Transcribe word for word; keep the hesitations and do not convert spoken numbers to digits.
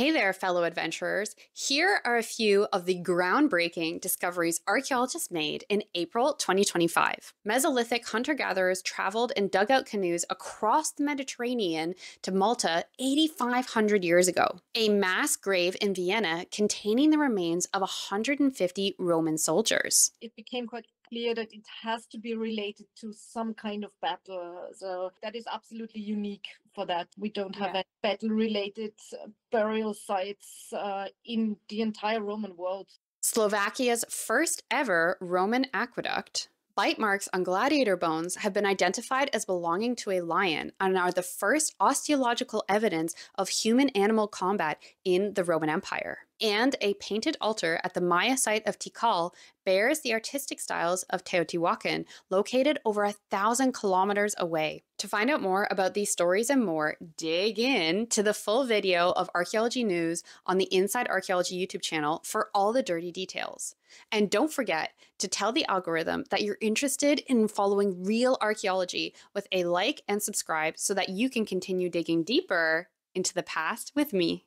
Hey there, fellow adventurers. Here are a few of the groundbreaking discoveries archaeologists made in April twenty twenty-five. Mesolithic hunter-gatherers traveled in dugout canoes across the Mediterranean to Malta eighty-five hundred years ago. A mass grave in Vienna containing the remains of one hundred fifty Roman soldiers. It became quite clear that it has to be related to some kind of battle. So that is absolutely unique for that. We don't have yeah. any battle-related burial sites uh, in the entire Roman world. Slovakia's first ever Roman aqueduct. Bite marks on gladiator bones have been identified as belonging to a lion and are the first osteological evidence of human-animal combat in the Roman Empire. And a painted altar at the Maya site of Tikal bears the artistic styles of Teotihuacan, located over a thousand kilometers away. To find out more about these stories and more, dig in to the full video of Archaeology News on the Inside Archaeology YouTube channel for all the dirty details. And don't forget to tell the algorithm that you're interested in following real archaeology with a like and subscribe so that you can continue digging deeper into the past with me.